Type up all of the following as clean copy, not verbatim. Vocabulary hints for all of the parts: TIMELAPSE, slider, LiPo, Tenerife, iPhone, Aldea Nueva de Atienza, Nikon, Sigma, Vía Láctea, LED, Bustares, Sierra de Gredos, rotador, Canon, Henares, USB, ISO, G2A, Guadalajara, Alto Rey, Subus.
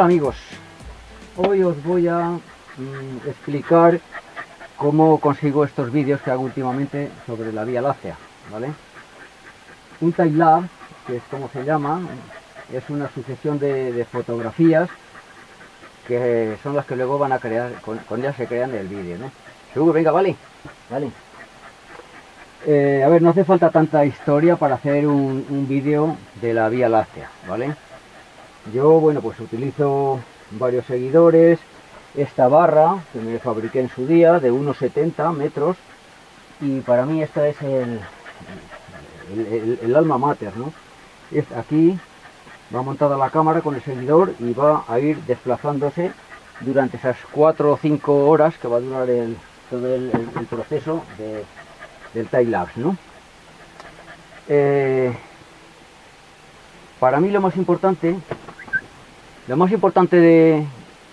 Hola amigos, hoy os voy a explicar cómo consigo estos vídeos que hago últimamente sobre la Vía Láctea, ¿vale? Un time lapse, que es como se llama, es una sucesión de fotografías que son las que luego van a crear, con ellas se crean el vídeo, ¿no? Seguro, venga, vale, vale. A ver, no hace falta tanta historia para hacer un vídeo de la Vía Láctea, ¿vale? Yo, bueno, pues utilizo varios seguidores, esta barra que me fabriqué en su día de unos 70 metros y para mí esta es el alma mater, ¿no? Aquí va montada la cámara con el seguidor y va a ir desplazándose durante esas 4 o 5 horas que va a durar todo el proceso del time-lapse, ¿no? Para mí lo más importante de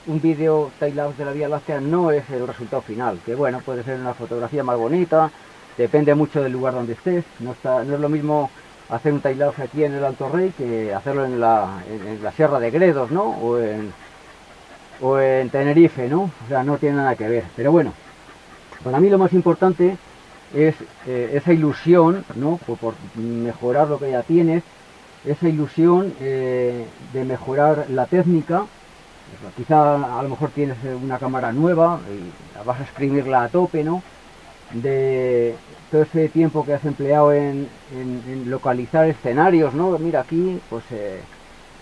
un vídeo time-lapse de la Vía Láctea no es el resultado final, que bueno, puede ser una fotografía más bonita, depende mucho del lugar donde estés, no es lo mismo hacer un time-lapse aquí en el Alto Rey que hacerlo en la Sierra de Gredos, ¿no? O en Tenerife, ¿no? O sea, no tiene nada que ver, pero bueno, para mí lo más importante es esa ilusión, ¿no? Por mejorar lo que ya tienes, esa ilusión de mejorar la técnica. Quizá a lo mejor tienes una cámara nueva y vas a exprimirla a tope, ¿no? De todo ese tiempo que has empleado en localizar escenarios, ¿no? Mira aquí, pues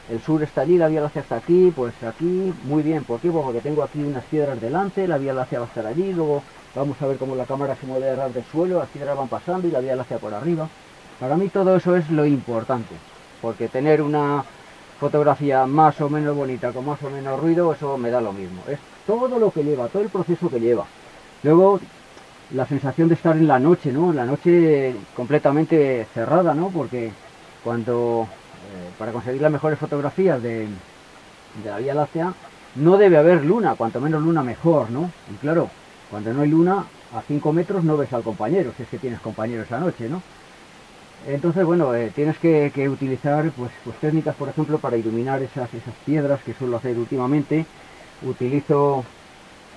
el sur está allí, la Vía Láctea está aquí, pues aquí, muy bien, ¿por qué? Porque tengo aquí unas piedras delante, la Vía Láctea va a estar allí, luego vamos a ver cómo la cámara se mueve alrededor del suelo, las piedras van pasando y la Vía Láctea por arriba. Para mí todo eso es lo importante, porque tener una fotografía más o menos bonita, con más o menos ruido, eso me da lo mismo. Es todo lo que lleva, todo el proceso que lleva. Luego, la sensación de estar en la noche, ¿no? En la noche completamente cerrada, ¿no? Porque para conseguir las mejores fotografías de la Vía Láctea, no debe haber luna, cuanto menos luna mejor, ¿no? Y claro, cuando no hay luna, a 5 metros no ves al compañero, si es que tienes compañero esa noche, ¿no? Entonces, bueno, tienes que utilizar pues técnicas, por ejemplo, para iluminar esas piedras que suelo hacer últimamente. Utilizo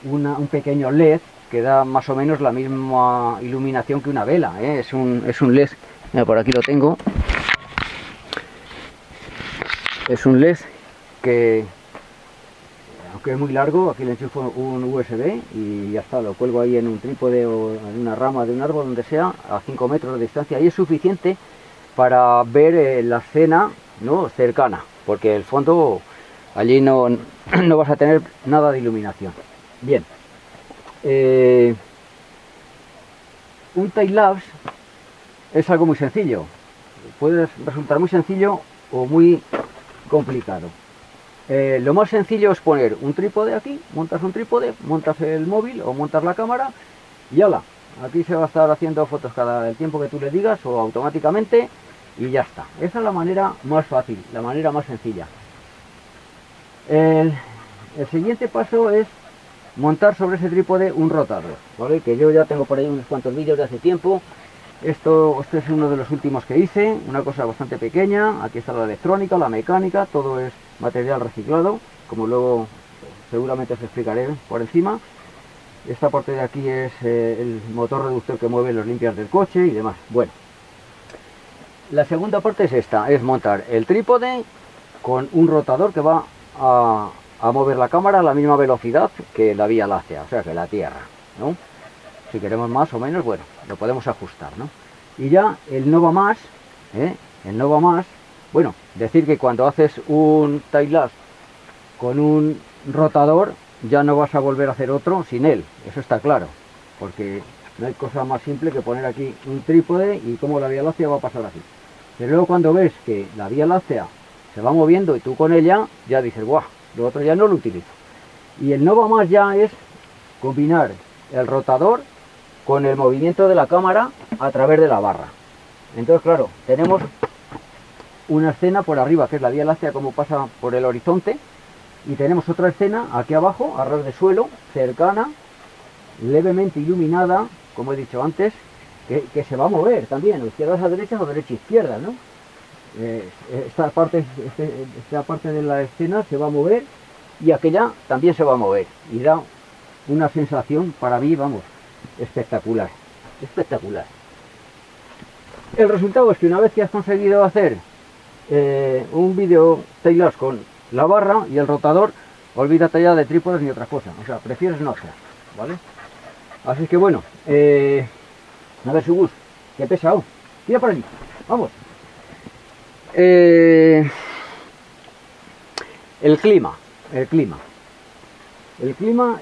un pequeño LED que da más o menos la misma iluminación que una vela, ¿eh? Es un LED, mira, por aquí lo tengo. Es un LED que, aunque es muy largo, aquí le enchufo un USB y ya está, lo cuelgo ahí en un trípode o en una rama de un árbol, donde sea, a 5 metros de distancia, y es suficiente para ver la escena, ¿no? Cercana, porque el fondo allí no vas a tener nada de iluminación. Bien, un time-lapse es algo muy sencillo, puede resultar muy sencillo o muy complicado. Lo más sencillo es poner un trípode aquí, montas un trípode, montas el móvil o montas la cámara y ¡hala! Aquí se va a estar haciendo fotos cada el tiempo que tú le digas o automáticamente y ya está. Esa es la manera más fácil, la manera más sencilla. El siguiente paso es montar sobre ese trípode un rotador, ¿vale? Que yo ya tengo por ahí unos cuantos vídeos de hace tiempo. Este es uno de los últimos que hice, una cosa bastante pequeña. Aquí está la electrónica, la mecánica, todo es material reciclado, como luego seguramente os explicaré por encima. Esta parte de aquí es el motor reductor que mueve los limpias del coche y demás. Bueno, la segunda parte es esta, es montar el trípode con un rotador que va a mover la cámara a la misma velocidad que la Vía Láctea, o sea que la Tierra, ¿no? Si queremos más o menos, bueno, lo podemos ajustar, ¿no? Y ya el no va más, ¿eh? El no va más, bueno, decir que cuando haces un time-lapse con un rotador, ya no vas a volver a hacer otro sin él, eso está claro, porque no hay cosa más simple que poner aquí un trípode y como la Vía Láctea va a pasar así. Pero luego cuando ves que la Vía Láctea se va moviendo y tú con ella, ya dices, ¡guau! Lo otro ya no lo utilizo. Y el no va más ya es combinar el rotador con el movimiento de la cámara a través de la barra. Entonces, claro, tenemos una escena por arriba, que es la Vía Láctea como pasa por el horizonte, y tenemos otra escena aquí abajo, a ras de suelo, cercana, levemente iluminada, como he dicho antes, que se va a mover también, izquierdas a derechas o derecha a izquierda, ¿no? Esta parte de la escena se va a mover y aquella también se va a mover, y da una sensación para mí, vamos, espectacular, espectacular. El resultado es que una vez que has conseguido hacer un vídeo tailor con la barra y el rotador, olvídate ya de trípodes ni otras cosas, o sea, prefieres no hacer, ¿vale? Así que bueno, a ver, Subus, qué pesado, tira para allí, vamos. El clima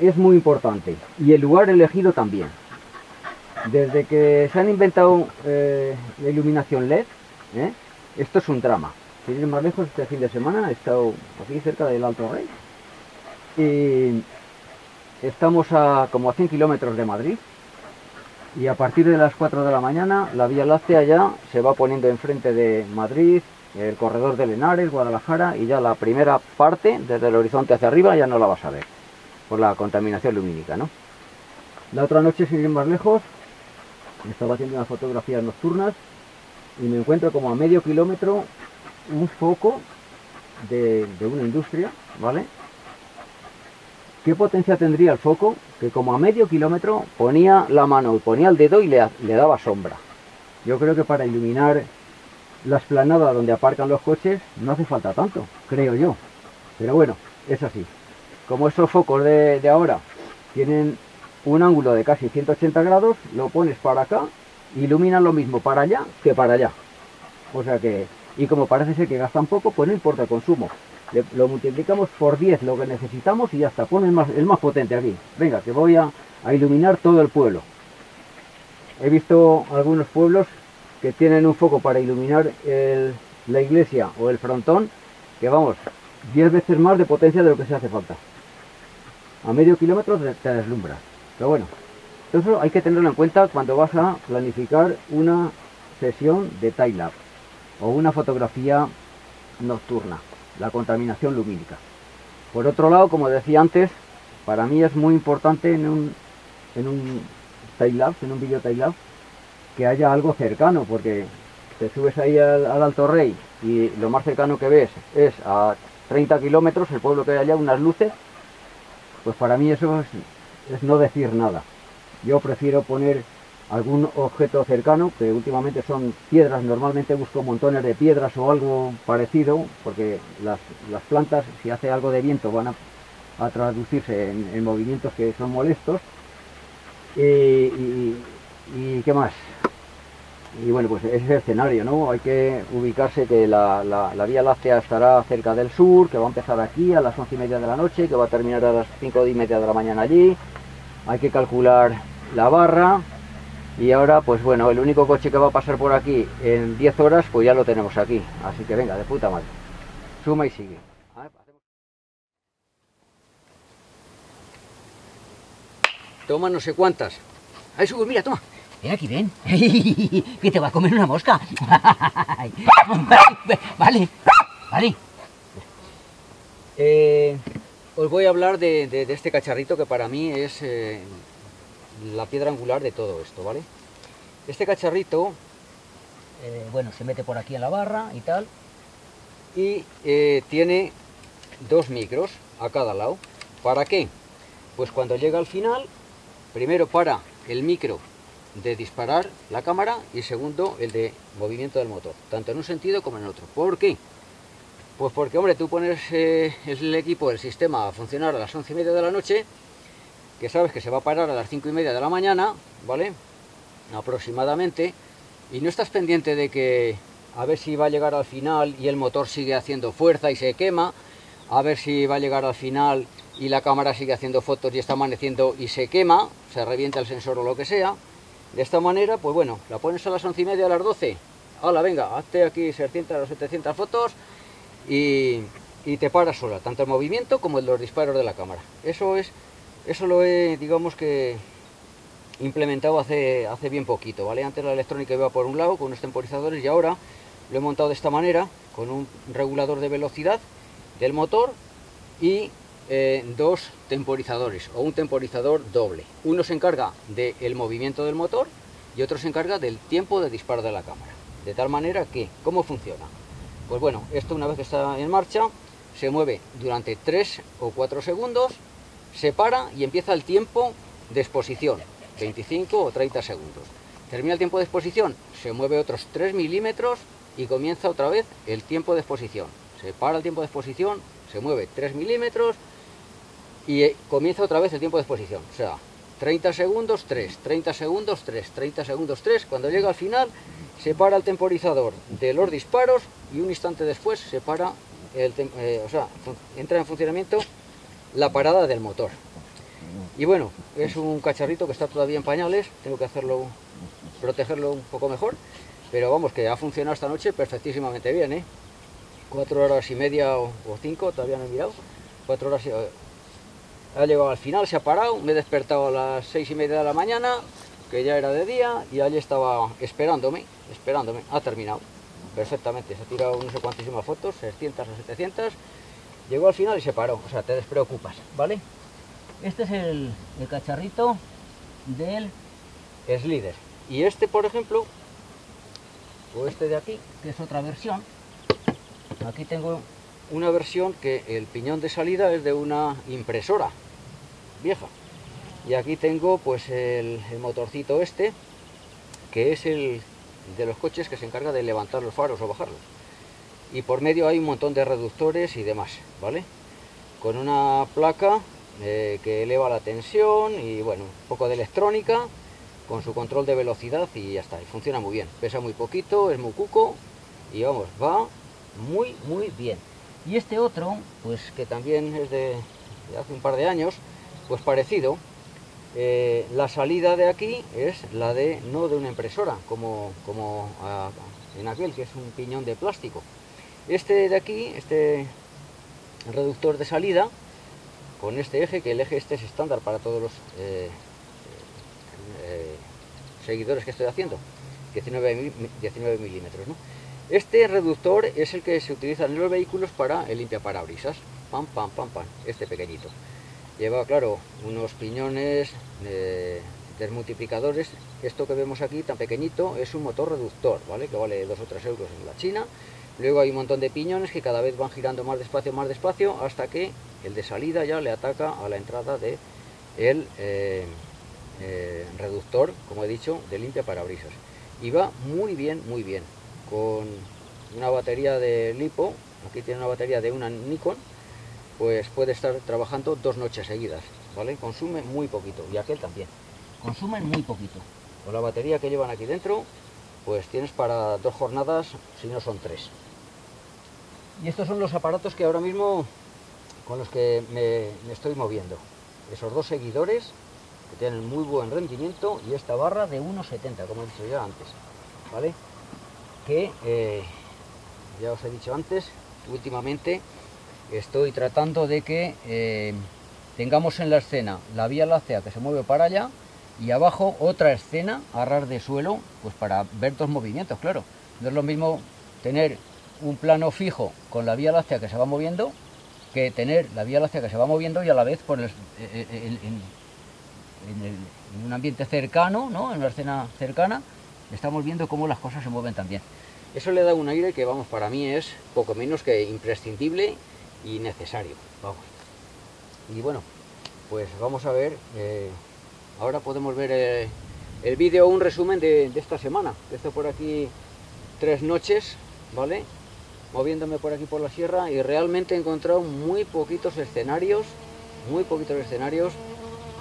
es muy importante, y el lugar elegido también. Desde que se han inventado la iluminación LED, esto es un drama. Sin ir más lejos, este fin de semana he estado aquí cerca del Alto Rey, y estamos a como a 100 kilómetros de Madrid, y a partir de las 4 de la mañana la Vía Láctea ya se va poniendo enfrente de Madrid, el corredor del Henares, Guadalajara, y ya la primera parte, desde el horizonte hacia arriba, ya no la vas a ver, por la contaminación lumínica, ¿no? La otra noche, sin ir más lejos, estaba haciendo unas fotografías nocturnas, y me encuentro como a medio kilómetro un foco de una industria, ¿vale? ¿Qué potencia tendría el foco? Que como a medio kilómetro ponía la mano, ponía el dedo y le daba sombra. Yo creo que para iluminar la explanada donde aparcan los coches no hace falta tanto, creo yo. Pero bueno, es así. Como esos focos de ahora tienen un ángulo de casi 180 grados, lo pones para acá, iluminan lo mismo para allá que para allá. O sea que, y como parece ser que gastan poco, pues no importa el consumo. Lo multiplicamos por 10 lo que necesitamos y ya está. Pon el más potente aquí. Venga, que voy a iluminar todo el pueblo. He visto algunos pueblos que tienen un foco para iluminar la iglesia o el frontón, que vamos, 10 veces más de potencia de lo que se hace falta. A medio kilómetro te deslumbra. Pero bueno, entonces hay que tenerlo en cuenta cuando vas a planificar una sesión de timelapse o una fotografía nocturna, la contaminación lumínica. Por otro lado, como decía antes, para mí es muy importante en un timelapse, en un vídeo timelapse, que haya algo cercano, porque te subes ahí al Alto Rey y lo más cercano que ves es a 30 kilómetros, el pueblo que hay allá, unas luces. Pues para mí eso es no decir nada. Yo prefiero poner algún objeto cercano, que últimamente son piedras, normalmente busco montones de piedras o algo parecido, porque las plantas, si hace algo de viento, van a traducirse en movimientos que son molestos. ¿Y qué más? Y bueno, pues ese es el escenario, ¿no? Hay que ubicarse que la Vía Láctea estará cerca del sur, que va a empezar aquí a las 11:30 de la noche, que va a terminar a las 5:30 de la mañana allí. Hay que calcular la barra, y ahora, pues bueno, el único coche que va a pasar por aquí en 10 horas, pues ya lo tenemos aquí. Así que venga, de puta madre. Suma y sigue. Toma no sé cuántas. Ahí sube, mira, toma. Ven aquí, ven. Que te va a comer una mosca. Vale, vale. Os voy a hablar de este cacharrito que para mí es la piedra angular de todo esto, ¿vale? Este cacharrito, bueno, se mete por aquí en la barra y tal, y tiene dos micros a cada lado. ¿Para qué? Pues cuando llega al final, primero para el micro de disparar la cámara y segundo el de movimiento del motor, tanto en un sentido como en el otro. ¿Por qué? Pues porque, hombre, tú pones el equipo, el sistema a funcionar a las 11:30 de la noche, que sabes que se va a parar a las 5:30 de la mañana, ¿vale? Aproximadamente, y no estás pendiente de que a ver si va a llegar al final y el motor sigue haciendo fuerza y se quema, a ver si va a llegar al final y la cámara sigue haciendo fotos y está amaneciendo y se quema, se revienta el sensor o lo que sea. De esta manera, pues bueno, la pones a las 11:30, a las 12. Hala, venga, hazte aquí 600 o 700 fotos. Y te paras sola, tanto el movimiento como los disparos de la cámara. Eso lo he, digamos que, implementado hace bien poquito, ¿vale? Antes la electrónica iba por un lado con unos temporizadores y ahora lo he montado de esta manera, con un regulador de velocidad del motor y dos temporizadores, o un temporizador doble. Uno se encarga del movimiento del motor y otro se encarga del tiempo de disparo de la cámara. De tal manera que, ¿cómo funciona? Pues bueno, esto una vez que está en marcha, se mueve durante 3 o 4 segundos, se para y empieza el tiempo de exposición, 25 o 30 segundos. Termina el tiempo de exposición, se mueve otros 3 milímetros y comienza otra vez el tiempo de exposición. Se para el tiempo de exposición, se mueve 3 milímetros y comienza otra vez el tiempo de exposición. O sea, 30 segundos, 3, 30 segundos, 3, 30 segundos, 3. Cuando llega al final, se para el temporizador de los disparos y un instante después se para, entra en funcionamiento la parada del motor. Y bueno, es un cacharrito que está todavía en pañales, tengo que protegerlo un poco mejor, pero vamos, que ha funcionado esta noche perfectísimamente bien, ¿eh? 4 horas y media o 5, todavía no he mirado, 4 horas y... Ha llegado al final, se ha parado, me he despertado a las 6:30 de la mañana, que ya era de día, y allí estaba esperándome, ha terminado perfectamente, se ha tirado no sé cuantísimas fotos, 600 o 700, llegó al final y se paró, o sea, te despreocupas, ¿vale? Este es el cacharrito del slider, y este, por ejemplo, o este de aquí, que es otra versión, aquí tengo una versión que el piñón de salida es de una impresora vieja, y aquí tengo pues el motorcito este, que es el de los coches que se encarga de levantar los faros o bajarlos, y por medio hay un montón de reductores y demás, ¿vale? Con una placa que eleva la tensión y bueno, un poco de electrónica con su control de velocidad y ya está, y funciona muy bien, pesa muy poquito, es muy cuco y vamos, va muy muy bien. Y este otro, pues que también es de hace un par de años, pues parecido, la salida de aquí es la de, no de una impresora, como en aquel, que es un piñón de plástico. Este de aquí, este reductor de salida, con este eje, que el eje este es estándar para todos los seguidores que estoy haciendo, 19 milímetros, ¿no? Este reductor es el que se utiliza en los vehículos para el limpiaparabrisas, pam, pam, pam, pam, este pequeñito. Lleva, claro, unos piñones, desmultiplicadores, esto que vemos aquí tan pequeñito es un motor reductor, ¿vale? Que vale 2 o 3 euros en la China. Luego hay un montón de piñones que cada vez van girando más despacio, hasta que el de salida ya le ataca a la entrada del reductor, como he dicho, de limpiaparabrisas. Y va muy bien, muy bien. Con una batería de LiPo, aquí tiene una batería de una Nikon, pues puede estar trabajando 2 noches seguidas, ¿vale? Consume muy poquito, y aquel también, consume muy poquito. Con la batería que llevan aquí dentro, pues tienes para 2 jornadas, si no son 3. Y estos son los aparatos que ahora mismo, con los que me estoy moviendo. Esos 2 seguidores, que tienen muy buen rendimiento, y esta barra de 1,70, como he dicho ya antes, ¿vale? Que ya os he dicho antes, últimamente estoy tratando de que tengamos en la escena la Vía Láctea que se mueve para allá y abajo otra escena a ras de suelo, pues para ver 2 movimientos, claro. No es lo mismo tener un plano fijo con la Vía Láctea que se va moviendo que tener la Vía Láctea que se va moviendo y a la vez por en un ambiente cercano, ¿no? En una escena cercana. Estamos viendo cómo las cosas se mueven también. Eso le da un aire que, vamos, para mí es poco menos que imprescindible y necesario. Vamos. Y bueno, pues vamos a ver. Ahora podemos ver el vídeo, un resumen de esta semana. Estoy por aquí 3 noches, ¿vale? Moviéndome por aquí por la sierra y realmente he encontrado muy poquitos escenarios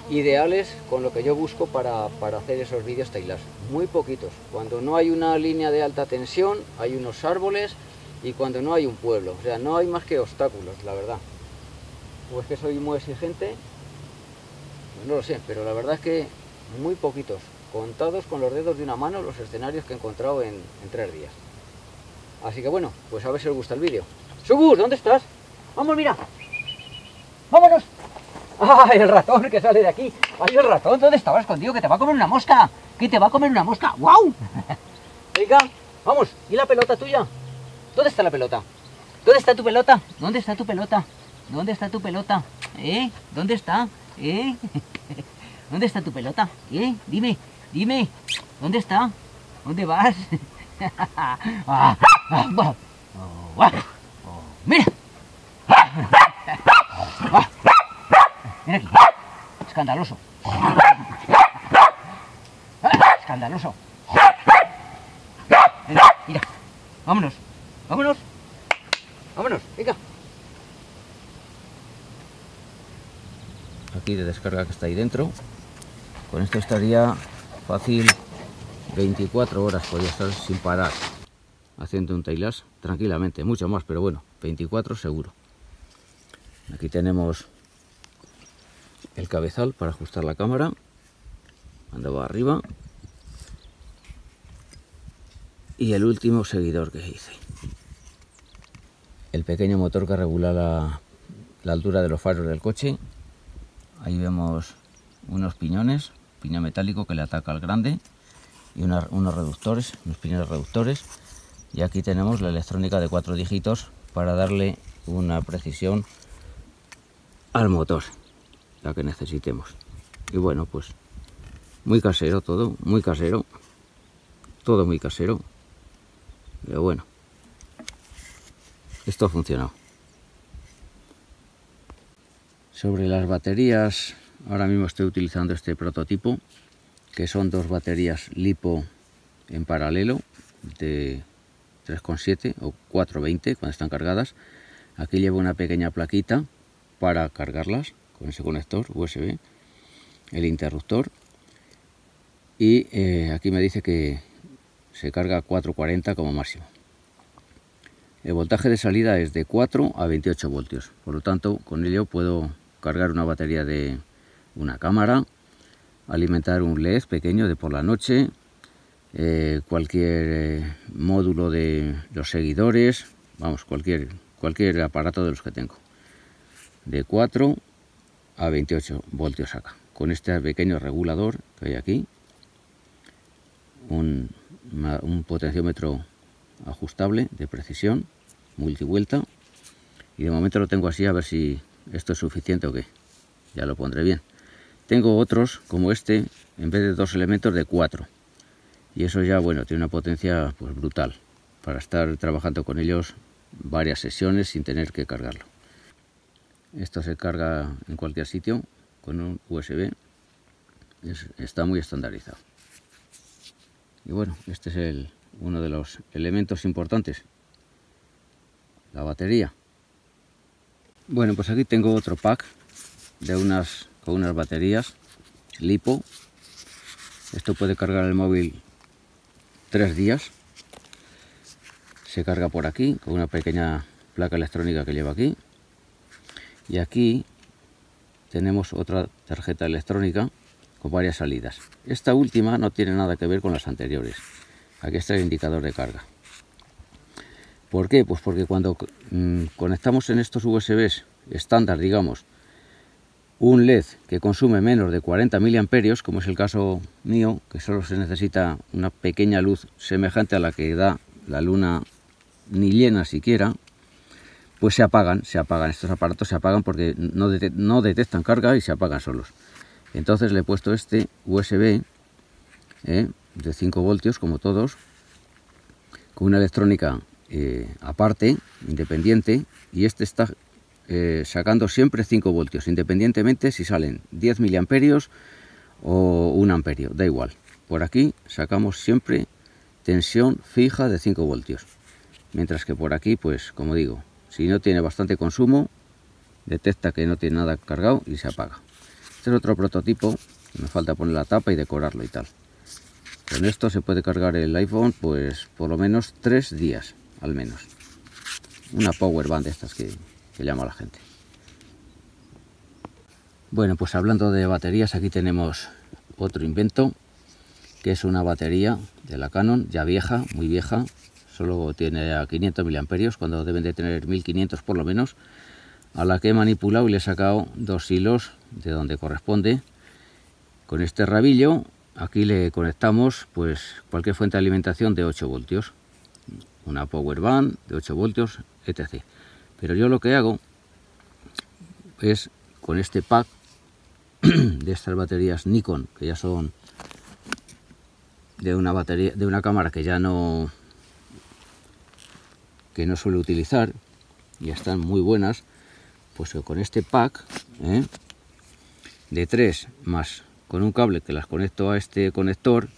ideales con lo que yo busco para hacer esos vídeos tailas, muy poquitos. Cuando no hay una línea de alta tensión, hay unos árboles, y cuando no hay un pueblo, o sea, no hay más que obstáculos, la verdad. O es que soy muy exigente, pues no lo sé, pero la verdad es que muy poquitos, contados con los dedos de una mano los escenarios que he encontrado en 3 días. Así que bueno, pues a ver si os gusta el vídeo. ¡Sugus! ¿Dónde estás? ¡Vamos, mira! ¡Vámonos! ¡Ah, el ratón que sale de aquí! ¡Ay, el ratón! ¿Dónde estaba escondido? ¡Que te va a comer una mosca! ¡Que te va a comer una mosca! ¡Wow! Venga, vamos. ¿Y la pelota tuya? ¿Dónde está la pelota? ¿Dónde está tu pelota? ¿Dónde está tu pelota? ¿Dónde está tu pelota? ¿Eh? ¿Dónde está? ¿Eh? ¿Dónde está tu pelota? ¿Eh? Dime, dime. ¿Dónde está? ¿Dónde vas? ¡Mira! ¡Ah! Mira aquí. Escandaloso. Escandaloso. Mira, mira. Vámonos. Vámonos. Vámonos. Venga. Aquí de descarga que está ahí dentro. Con esto estaría fácil 24 horas. Podría estar sin parar haciendo un tailás tranquilamente. Mucho más, pero bueno, 24 seguro. Aquí tenemos el cabezal para ajustar la cámara. Andaba arriba. Y el último seguidor que hice. El pequeño motor que regula la altura de los faros del coche. Ahí vemos unos piñones, piñón metálico que le ataca al grande. Y unos reductores, unos piñones reductores. Y aquí tenemos la electrónica de 4 dígitos para darle una precisión al motor, la que necesitemos. Y bueno, pues muy casero todo, muy casero. Todo muy casero. Pero bueno, esto ha funcionado. Sobre las baterías, ahora mismo estoy utilizando este prototipo, que son 2 baterías LiPo en paralelo, de 3,7 o 4,20 cuando están cargadas. Aquí llevo una pequeña plaquita para cargarlas con ese conector USB, el interruptor, y aquí me dice que se carga a 440 como máximo. El voltaje de salida es de 4 a 28 voltios, por lo tanto con ello puedo cargar una batería de una cámara, alimentar un LED pequeño de por la noche, cualquier módulo de los seguidores, vamos, cualquier aparato de los que tengo. De 4 a 28 voltios acá, con este pequeño regulador que hay aquí, un potenciómetro ajustable de precisión, multivuelta, y de momento lo tengo así, a ver si esto es suficiente o qué, ya lo pondré bien. Tengo otros como este, en vez de 2 elementos, de 4, y eso ya, bueno, tiene una potencia pues brutal, para estar trabajando con ellos varias sesiones sin tener que cargarlo. Esto se carga en cualquier sitio con un USB, está muy estandarizado. Y bueno, este es uno de los elementos importantes, la batería. Bueno, pues aquí tengo otro pack de con unas baterías LiPo. Esto puede cargar el móvil 3 días. Se carga por aquí con una pequeña placa electrónica que lleva aquí. Y aquí tenemos otra tarjeta electrónica con varias salidas. Esta última no tiene nada que ver con las anteriores. Aquí está el indicador de carga. ¿Por qué? Pues porque cuando conectamos en estos USBs estándar, digamos, un LED que consume menos de 40 miliamperios, como es el caso mío, que solo se necesita una pequeña luz semejante a la que da la luna ni llena siquiera, pues se apagan, estos aparatos se apagan porque no detectan carga y se apagan solos. Entonces le he puesto este USB de 5 voltios, como todos, con una electrónica aparte, independiente, y este está sacando siempre 5 voltios, independientemente si salen 10 miliamperios o 1 amperio, da igual. Por aquí sacamos siempre tensión fija de 5 voltios, mientras que por aquí, pues como digo, si no tiene bastante consumo, detecta que no tiene nada cargado y se apaga. Este es otro prototipo, me falta poner la tapa y decorarlo y tal. Con esto se puede cargar el iPhone, pues por lo menos 3 días, al menos. Una power bank de estas que llama la gente. Bueno, pues hablando de baterías, aquí tenemos otro invento, que es una batería de la Canon, ya vieja, muy vieja. Solo tiene a 500 miliamperios cuando deben de tener 1500 por lo menos, a la que he manipulado y le he sacado 2 hilos de donde corresponde. Con este rabillo aquí le conectamos pues cualquier fuente de alimentación de 8 voltios, una power bank de 8 voltios, etc. Pero yo lo que hago es con este pack de estas baterías Nikon, que ya son de una cámara que ya no suelo utilizar, ya están muy buenas, pues que con este pack de 3 más con un cable que las conecto a este conector,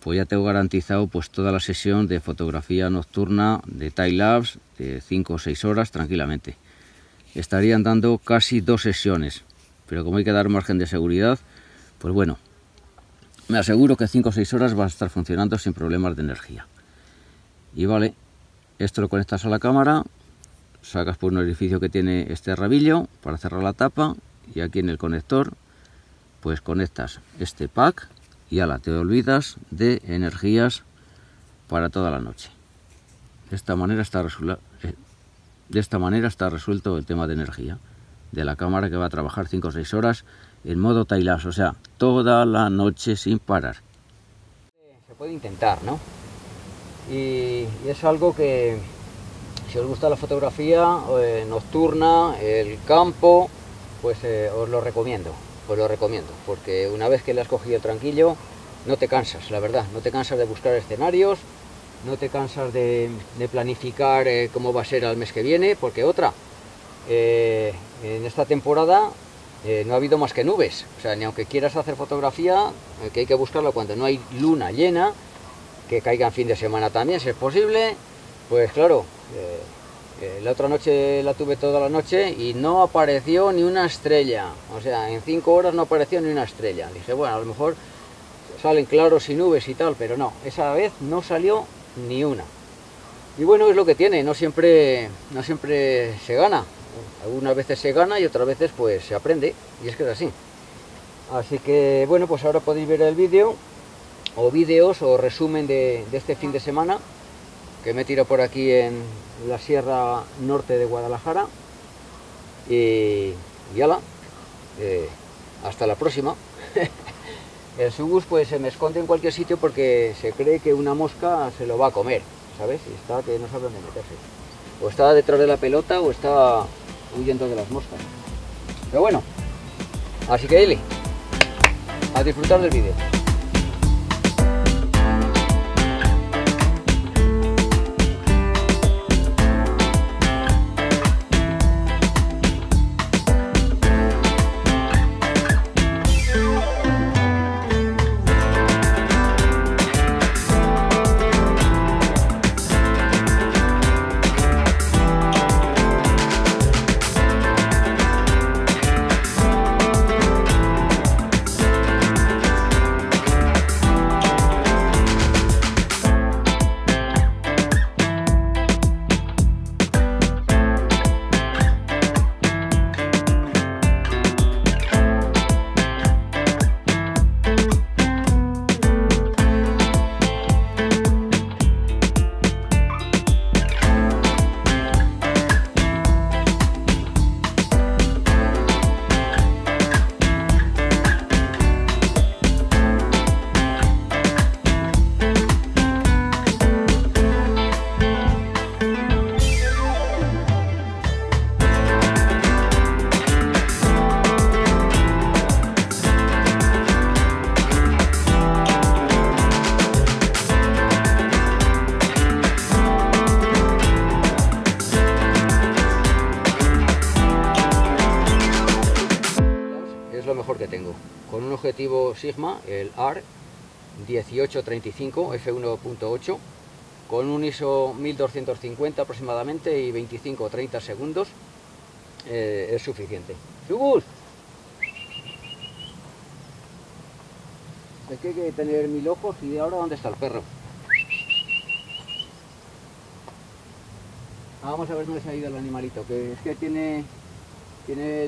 pues ya tengo garantizado pues toda la sesión de fotografía nocturna, de time lapse, de 5 o 6 horas tranquilamente. Estarían dando casi 2 sesiones, pero como hay que dar margen de seguridad, pues bueno, me aseguro que 5 o 6 horas va a estar funcionando sin problemas de energía. Y vale, esto lo conectas a la cámara, sacas por un orificio que tiene este rabillo para cerrar la tapa, y aquí en el conector pues conectas este pack y ala, te olvidas de energías para toda la noche. De esta manera está resuelto el tema de energía de la cámara, que va a trabajar 5 o 6 horas en modo time lapse, o sea, toda la noche sin parar. Se puede intentar, ¿no? Y es algo que, si os gusta la fotografía nocturna, el campo, pues os lo recomiendo, porque una vez que le has cogido tranquilo, no te cansas, la verdad, no te cansas de buscar escenarios, no te cansas de planificar cómo va a ser al mes que viene, porque otra, en esta temporada no ha habido más que nubes, o sea, ni aunque quieras hacer fotografía, que hay que buscarlo cuando no hay luna llena, que caiga en fin de semana también, si es posible, pues claro, la otra noche la tuve toda la noche y no apareció ni una estrella, o sea, en 5 horas no apareció ni una estrella. Dije, bueno, a lo mejor salen claros y nubes y tal, pero no, esa vez no salió ni una. Y bueno, es lo que tiene, no siempre se gana, algunas veces se gana y otras veces pues se aprende, y es que es así. Así que bueno, pues ahora podéis ver el vídeo, o vídeos, o resumen de este fin de semana, que me tiro por aquí en la Sierra Norte de Guadalajara, y ala, hasta la próxima. El subus pues se me esconde en cualquier sitio porque se cree que una mosca se lo va a comer, ¿sabes? Y está que no sabe dónde meterse, o está detrás de la pelota o está huyendo de las moscas, pero bueno, así que Eli, a disfrutar del vídeo. Sigma, el AR 1835 f1.8 con un ISO 1250 aproximadamente y 25 o 30 segundos es suficiente. ¡Subus! Es que hay que tener 1000 ojos. Y ahora, ¿dónde está el perro? Vamos a ver dónde se ha ido el animalito, que es que tiene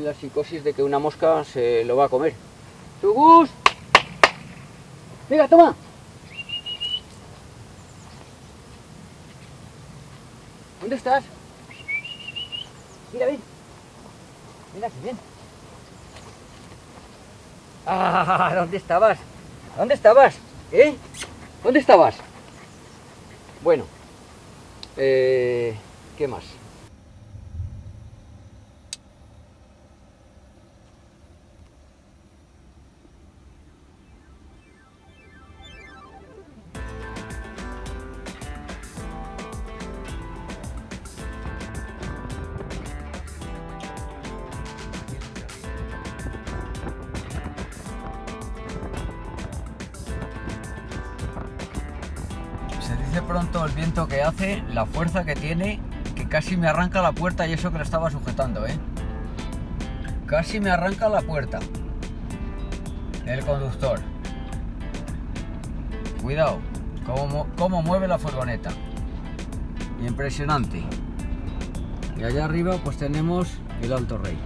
la psicosis de que una mosca se lo va a comer. ¡Subus! ¡Venga, toma! ¿Dónde estás? Mira, ven. Ven aquí, ven. ¡Ah! ¿Dónde estabas? ¿Dónde estabas? ¿Eh? ¿Dónde estabas? Bueno. ¿Qué más? de pronto el viento que hace, la fuerza que tiene, que casi me arranca la puerta, y eso que lo estaba sujetando, ¿eh? Casi me arranca la puerta el conductor. Cuidado cómo mueve la furgoneta, impresionante. Y allá arriba pues tenemos el Alto Rey.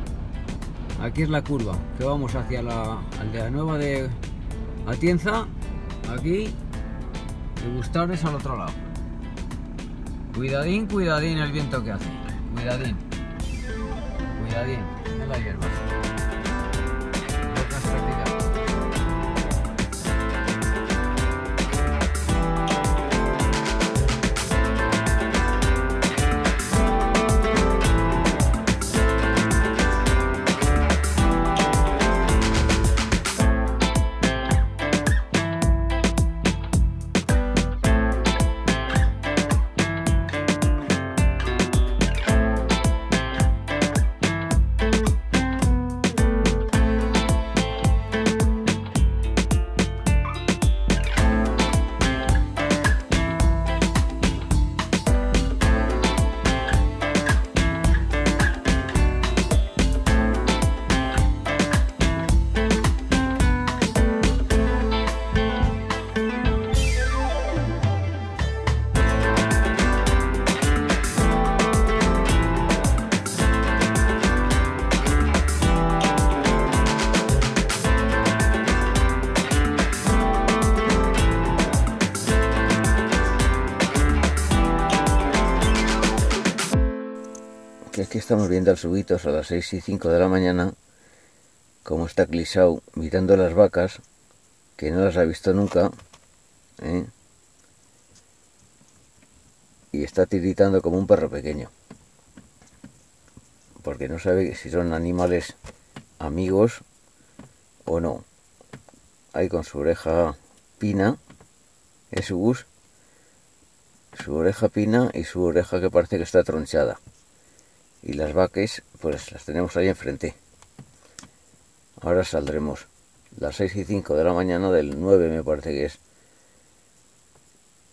Aquí es la curva que vamos hacia la Aldea Nueva de Atienza, aquí, y Bustares al otro lado. Cuidadín, cuidadín el viento que hace, cuidadín, cuidadín en la hierba. Aquí estamos viendo al subitos a las 6:05 de la mañana, como está clisao mirando las vacas, que no las ha visto nunca, ¿eh? Y está tiritando como un perro pequeño, porque no sabe si son animales amigos o no. Ahí con su oreja pina, es su oreja pina y su oreja que parece que está tronchada. Y las vacas, pues las tenemos ahí enfrente. Ahora saldremos. Las 6:05 de la mañana del 9, me parece que es.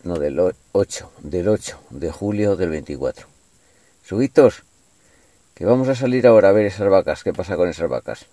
No, del 8 de julio del 24. Subitos, que vamos a salir ahora a ver esas vacas. ¿Qué pasa con esas vacas?